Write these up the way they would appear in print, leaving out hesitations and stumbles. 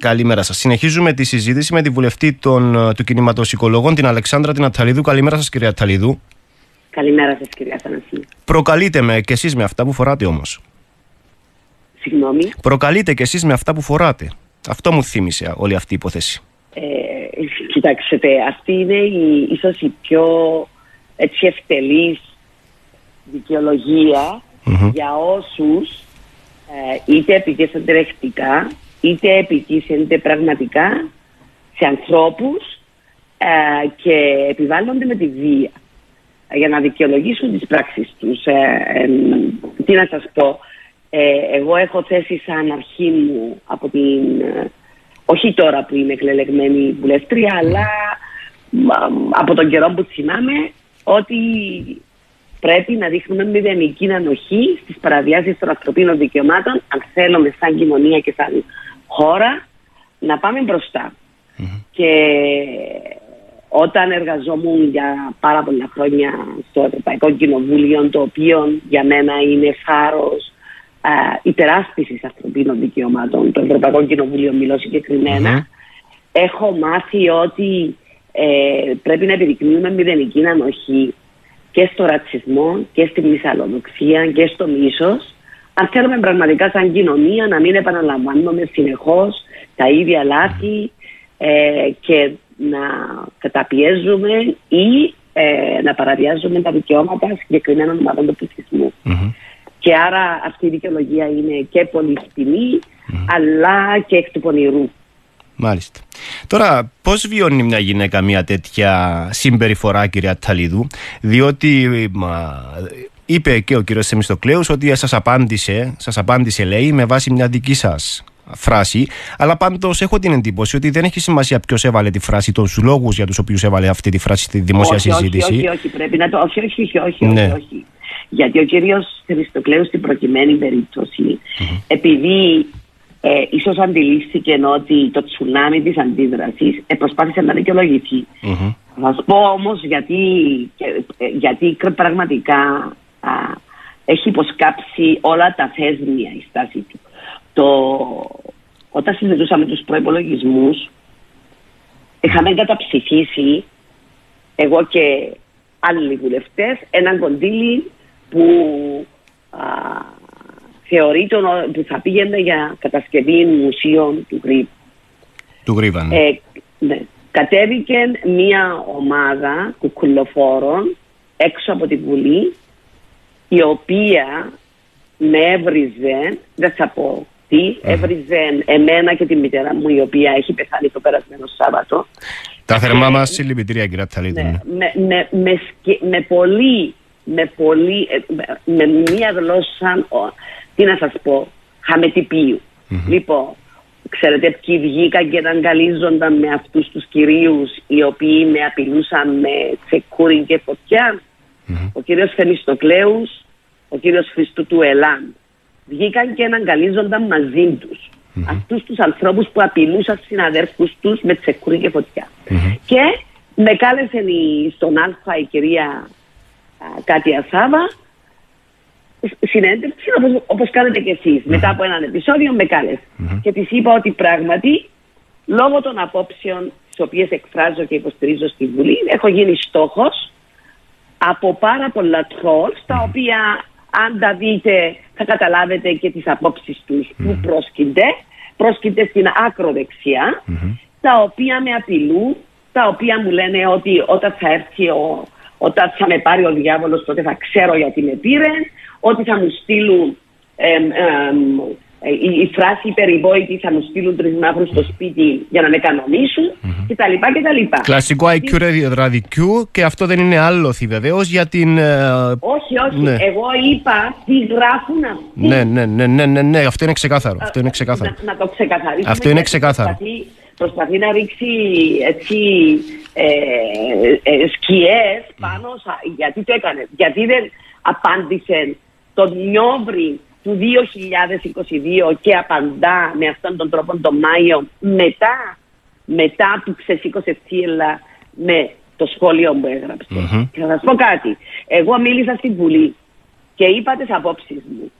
Καλημέρα σας. Συνεχίζουμε τη συζήτηση με τη βουλευτή του Κινήματος Οικολόγων, την Αλεξάνδρα την Ατταλίδου. Καλημέρα σας, κυρία Ατταλίδου. Καλημέρα σας, κυρία Θανάση. Προκαλείτε με κι εσείς με αυτά που φοράτε όμως. Συγγνώμη. Προκαλείτε κι εσείς με αυτά που φοράτε. Αυτό μου θύμισε όλη αυτή η υπόθεση. Κοιτάξτε, αυτή είναι ίσως η πιο ευτελής δικαιολογία για όσους είτε επικέφτονται ρεκτικά, είτε επικίσενται πραγματικά σε ανθρώπους και επιβάλλονται με τη βία για να δικαιολογήσουν τις πράξεις τους. Τι να σας πω, εγώ έχω θέσει σαν αρχή μου από την... όχι τώρα που είμαι εκλεγμένη βουλευτρία, αλλά από τον καιρό που θυμάμαι ότι πρέπει να δείχνουμε μηδενική ανοχή στις παραβιάσεις των ανθρωπίνων δικαιωμάτων αν θέλουμε σαν κοινωνία και σαν χώρα να πάμε μπροστά. Και όταν εργαζόμουν για πάρα πολλά χρόνια στο Ευρωπαϊκό Κοινοβούλιο, το οποίο για μένα είναι φάρος υπεράσπισης ανθρωπίνων δικαιωμάτων, το Ευρωπαϊκό Κοινοβούλιο μιλώ συγκεκριμένα, έχω μάθει ότι πρέπει να επιδεικνύουμε μηδενική ανοχή και στο ρατσισμό και στη μυσαλλοδοξία και στο μίσος, αν θέλουμε πραγματικά σαν κοινωνία να μην επαναλαμβάνουμε συνεχώς τα ίδια λάθη και να καταπιέζουμε ή να παραβιάζουμε τα δικαιώματα συγκεκριμένων ομάδων του πληθυσμού. Και άρα αυτή η δικαιολογία είναι και πολύ φτηνή, αλλά και εκ του πονηρού. Μάλιστα. Τώρα, πώς βιώνει μια γυναίκα μια τέτοια συμπεριφορά, κυρία Ατταλίδου, διότι είπε και ο κύριος Θεμιστοκλέους ότι σας απάντησε, λέει, με βάση μια δική σας φράση, αλλά πάντως έχω την εντύπωση ότι δεν έχει σημασία ποιος έβαλε τη φράση, τους λόγους για τους οποίους έβαλε αυτή τη φράση στη δημόσια συζήτηση. Όχι, πρέπει να το... Γιατί ο κύριος Θεμιστοκλέους στην προκειμένη περίπτωση, επειδή... ίσως αντιλήφθηκε ότι το τσουνάμι της αντίδρασης προσπάθησε να δικαιολογηθεί. Θα σας πω όμως γιατί πραγματικά έχει υποσκάψει όλα τα θέσμια η στάση του. Όταν συζητούσαμε τους προϋπολογισμούς, είχαμε καταψηφίσει εγώ και άλλοι βουλευτές έναν κονδύλι που... θεωρείται ότι θα πήγαινε για κατασκευή μουσείων του Γρήβα. Ναι. Κατέβηκε μία ομάδα κουκουλοφόρων έξω από τη Βουλή, η οποία με έβριζε, δεν θα πω τι, έβριζε εμένα και τη μητέρα μου, η οποία έχει πεθάνει το περασμένο Σάββατο. Τα θερμά μας συλληπιτήρια, κυρία Ατταλίδου. Ναι. Με μία γλώσσα... Τι να σας πω, χαμετυπίου. Λοιπόν, ξέρετε ποιοι βγήκαν και δαγκαλίζονταν με αυτούς τους κυρίους οι οποίοι με απειλούσαν με τσεκούριν και φωτιά. Ο κύριος Θεμιστοκλέους, ο κύριος Χριστού του Ελάν. Βγήκαν και δαγκαλίζονταν μαζί τους. Αυτούς τους ανθρώπους που απειλούσαν συναδέρφους τους με τσεκούριν και φωτιά. Και με κάλεσε στον Αλφα η κυρία Κάτια Σάβα, συνέντευξη, όπως κάνετε κι εσείς. Μετά από έναν επεισόδιο με κάλεσε. Και της είπα ότι πράγματι, λόγω των απόψεων τις οποίες εκφράζω και υποστηρίζω στη Βουλή, έχω γίνει στόχος από πάρα πολλά τρόλ, τα οποία αν τα δείτε θα καταλάβετε και τις απόψεις τους που πρόσκυνται στην ακροδεξιά, τα οποία με απειλούν, τα οποία μου λένε ότι όταν θα με πάρει ο διάβολος, τότε θα ξέρω γιατί με πήρε, ότι θα μου στείλουν η φράση περιβόητη, θα μου στείλουν 3 μαύρους στο σπίτι για να με κανονίσουν κτλ. Κλασικό IQ ραδικιού, και αυτό δεν είναι άλοθη βεβαίως για την... Όχι, ναι. Εγώ είπα τι γράφουν αυτοί. Ναι, αυτό είναι ξεκάθαρο. Να το ξεκαθαρίσουμε. Αυτό είναι ξεκάθαρο. Προσπαθεί να ρίξει σκιές πάνω, γιατί το έκανε, γιατί δεν απάντησε τον Νιόβρη του 2022 και απαντά με αυτόν τον τρόπο τον Μάιο, μετά που ξεσήκωσε θύελα με το σχόλιο που έγραψε. Και θα σας πω κάτι, εγώ μίλησα στην Βουλή και είπα τις απόψεις μου.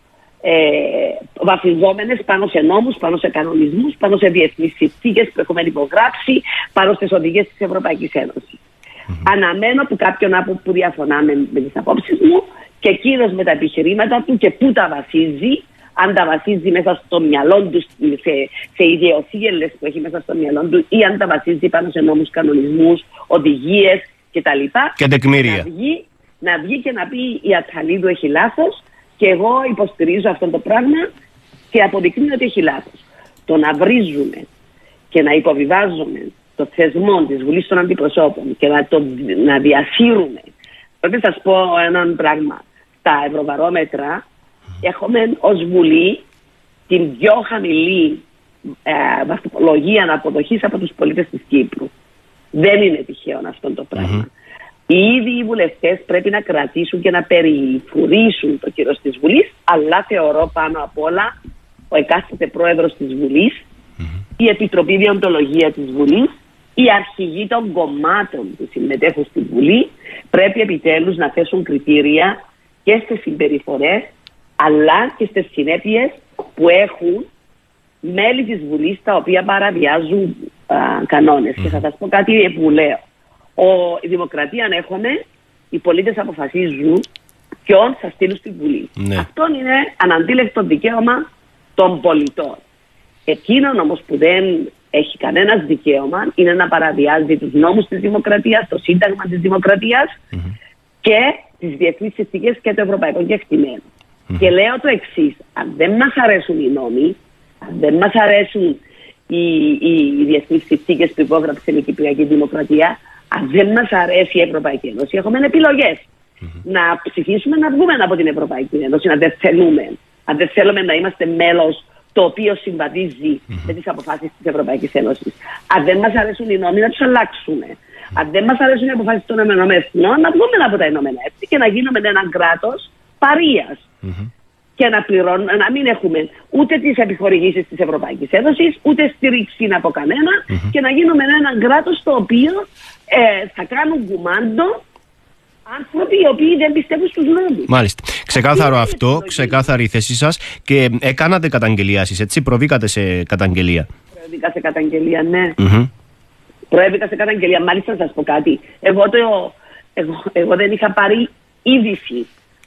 βαθιζόμενες πάνω σε νόμους, πάνω σε κανονισμούς, πάνω σε διεθνείς συνθήκες που έχουμε υπογράψει, πάνω στις οδηγίες της Ευρωπαϊκής Ένωσης. Mm-hmm. Αναμένω από κάποιον που διαφωνά με τις απόψεις μου και εκείνος με τα επιχειρήματα του και πού τα βασίζει, αν τα βασίζει μέσα στο μυαλό του, σε ιδιοσύγελες που έχει μέσα στο μυαλό του, ή αν τα βασίζει πάνω σε νόμους, κανονισμούς, οδηγίες κτλ. Και τεκμήρια. Να βγει και να πει η Ατταλίδου έχει λάθος και εγώ υποστηρίζω αυτό το πράγμα και αποδεικνύω ότι έχει λάθος. Το να βρίζουμε και να υποβιβάζουμε το θεσμό της Βουλής των Αντιπροσώπων και να διασύρουμε. Πρέπει να σας πω έναν πράγμα. Τα ευρωβαρόμετρα έχουμε ως Βουλή την πιο χαμηλή βαθμολογία αποδοχής από τους πολίτες της Κύπρου. Δεν είναι τυχαίο αυτό το πράγμα. Ήδη οι βουλευτές πρέπει να κρατήσουν και να περιφουρήσουν το κύρος της Βουλής, αλλά θεωρώ πάνω απ' όλα ο εκάστοτε πρόεδρος της Βουλής, η Επιτροπή Διοντολογία της Βουλής, οι αρχηγοί των κομμάτων που συμμετέχουν στη Βουλή πρέπει επιτέλους να θέσουν κριτήρια και στις συμπεριφορές αλλά και στις συνέπειες που έχουν μέλη της Βουλής τα οποία παραβιάζουν κανόνες. Και θα σας πω κάτι που λέω. Η δημοκρατία ανέχομαι, οι πολίτες αποφασίζουν ποιον θα στείλουν στη Βουλή. Ναι. Αυτό είναι αναντίλευτο δικαίωμα των πολιτών. Εκείνον όμως που δεν έχει κανένας δικαίωμα είναι να παραβιάζει τους νόμους της δημοκρατίας, το σύνταγμα της δημοκρατίας και τις διεθνείς συνθήκες και το ευρωπαϊκό κεκτημένο. Και λέω το εξής, αν δεν μας αρέσουν οι νόμοι, αν δεν μας αρέσουν οι διεθνείς συνθήκες που υπόγραψε η Κυπριακή Δημοκρατία, αν δεν μας αρέσει η Ευρωπαϊκή Ένωση, έχουμε επιλογές. Να ψηφίσουμε να βγούμε από την Ευρωπαϊκή Ένωση, αν δεν θέλουμε να είμαστε μέλος το οποίο συμβαδίζει με τις αποφάσεις της Ευρωπαϊκής Ένωσης. Αν δεν μας αρέσουν οι νόμοι, να τους αλλάξουμε. Αν δεν μας αρέσουν οι αποφάσεις των ΗΠΑ, να βγούμε από τα ΗΠΑ και να γίνουμε έναν κράτος παρείας. Και να μην έχουμε ούτε τις επιχορηγήσεις της Ευρωπαϊκής Ένωσης, ούτε στήριξη από κανένα και να γίνουμε έναν κράτος το οποίο θα κάνουν κουμάντο άνθρωποι οι οποίοι δεν πιστεύουν στους νόμους. Μάλιστα. Ξεκάθαρο αυτό, ξεκάθαρη η θέση σας. Και κάνατε καταγγελία εσείς, έτσι, προβήκατε σε καταγγελία. Προβήκα σε καταγγελία, ναι. Προβήκα σε καταγγελία, μάλιστα να σας πω κάτι. Εγώ δεν είχα πάρει είδηση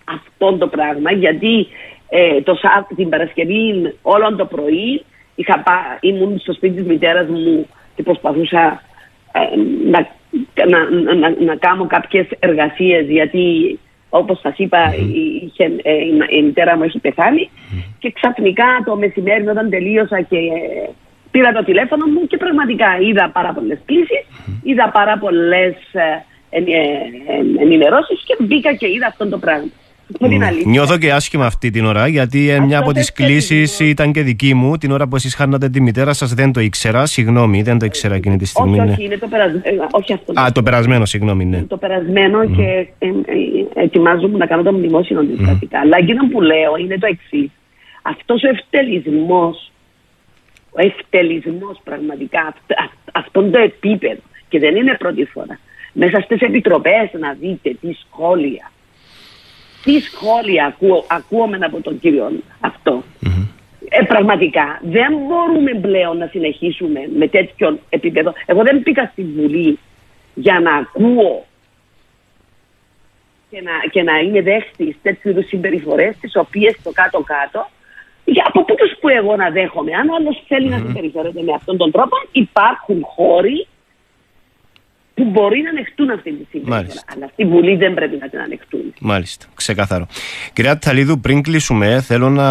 αυτό το πράγμα, γιατί την Παρασκευή όλο το πρωί ήμουν στο σπίτι της μητέρας μου και προσπαθούσα να κάνω κάποιες εργασίες, γιατί όπως σας είπα η μητέρα μου έχει πεθάνει και ξαφνικά το μεσημέρι όταν τελείωσα και πήρα το τηλέφωνο μου και πραγματικά είδα πάρα πολλές κλήσεις, είδα πάρα πολλές ενημερώσεις και μπήκα και είδα αυτό το πράγμα. Νιώθω και άσχημα αυτή την ώρα, γιατί μια από τις κλήσεις ήταν και δική μου την ώρα που εσείς χάνατε τη μητέρα σας. Δεν το ήξερα, συγγνώμη, δεν το ήξερα εκείνη τη στιγμή. Όχι, είναι το περασμένο. Όχι αυτό. Α, το περασμένο, συγγνώμη, ναι. Το περασμένο και ετοιμάζομαι να κάνω το μνημόσυνο της κρατικά. Αλλά εκείνο που λέω είναι το εξής. Αυτός ο ευτελισμός πραγματικά, αυτόν το επίπεδο, και δεν είναι πρώτη φορά, μέσα στις επιτροπές να δείτε τι σχόλια ακούουμε από τον κύριο αυτό. Πραγματικά δεν μπορούμε πλέον να συνεχίσουμε με τέτοιο επίπεδο. Εγώ δεν πήγα στη Βουλή για να ακούω και να είμαι δέχτης τέτοιου είδους συμπεριφορές, τις οποίες το κάτω-κάτω, για από πού τους που εγώ να δέχομαι. Αν όλος θέλει να συμπεριφέρεται με αυτόν τον τρόπο, υπάρχουν χώροι που μπορεί να ανεχτούν αυτή τη συμπεριφορά. Αλλά στη Βουλή δεν πρέπει να την ανεχτούν. Μάλιστα. Ξεκάθαρο. Κυρία Ατταλίδου, πριν κλείσουμε, θέλω να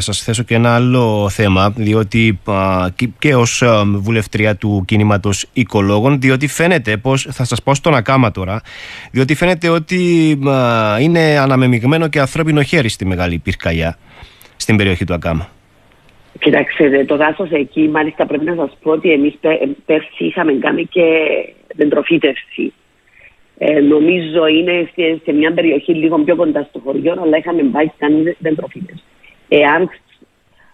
σας θέσω και ένα άλλο θέμα, διότι και ως βουλευτρία του κινήματος οικολόγων, διότι φαίνεται πως, θα σας πω στον Ακάμα τώρα, διότι φαίνεται ότι είναι αναμεμειγμένο και ανθρώπινο χέρι στη μεγάλη πυρκαγιά στην περιοχή του Ακάμα. Κοιτάξτε, το δάσος εκεί, μάλιστα πρέπει να σας πω ότι εμείς πέρσι είχαμε κάνει και δεντροφύτευση. Νομίζω είναι σε μια περιοχή λίγο πιο κοντά στο χωριό, αλλά είχαμε πάει και κάνει δεντροφύτευση.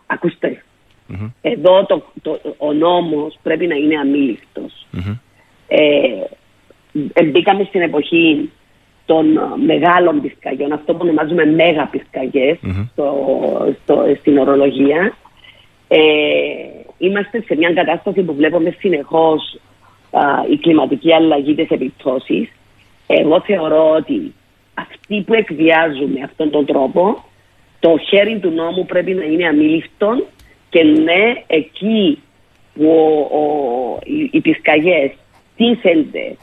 Ακούστε, εδώ ο νόμος πρέπει να είναι αμήλικτος. Μπήκαμε στην εποχή των μεγάλων πυρκαγιών, αυτό που ονομάζουμε μέγα πυρκαγιές στην ορολογία. Είμαστε σε μια κατάσταση που βλέπουμε συνεχώς η κλιματική αλλαγή, τις επιπτώσεις. Εγώ θεωρώ ότι αυτοί που εκβιάζουν με αυτόν τον τρόπο, το χέρι του νόμου πρέπει να είναι αμήλικτον, και ναι, εκεί που οι πυρκαγιές τίθενται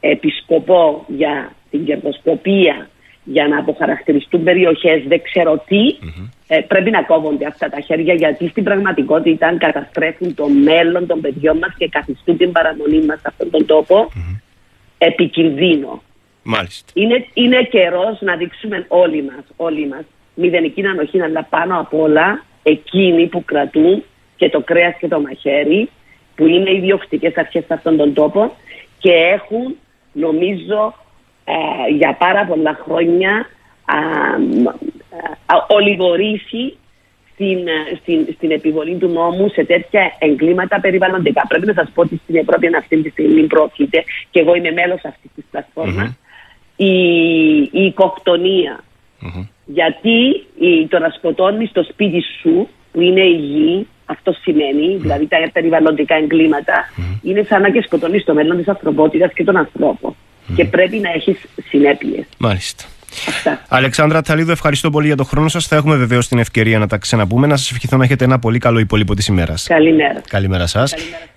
επί σκοπό για την κερδοσκοπία, για να αποχαρακτηριστούν περιοχές, δεν ξέρω τι, πρέπει να κόβονται αυτά τα χέρια, γιατί στην πραγματικότητα καταστρέφουν το μέλλον των παιδιών μας και καθιστούν την παραμονή μας σε αυτόν τον τόπο επικίνδυνο. Μάλιστα. Είναι καιρός να δείξουμε όλοι μας μηδενική ανοχή, αλλά πάνω απ' όλα εκείνοι που κρατούν και το κρέας και το μαχαίρι, που είναι οι διοκτικές αρχές σε αυτόν τον τόπο και έχουν, νομίζω, για πάρα πολλά χρόνια ολιγορήσει στην επιβολή του νόμου σε τέτοια εγκλήματα περιβαλλοντικά. Πρέπει να σας πω ότι στην Ευρώπη αυτή τη στιγμή πρόκειται, και εγώ είμαι μέλος αυτής της πλατφόρμας, η οικοκτονία. Γιατί το να σκοτώνεις το σπίτι σου, που είναι η γη, αυτό σημαίνει, δηλαδή τα περιβαλλοντικά εγκλήματα, είναι σαν να και σκοτώνεις το μέλλον της ανθρωπότητας και τον ανθρώπο. Και πρέπει να έχεις συνέπειες. Μάλιστα. Αυτά. Αλεξάνδρα Ατταλίδου, ευχαριστώ πολύ για τον χρόνο σας. Θα έχουμε βεβαίως την ευκαιρία να τα ξαναπούμε. Να σας ευχηθώ να έχετε ένα πολύ καλό υπόλοιπο της ημέρας. Καλημέρα σας. Καλημέρα.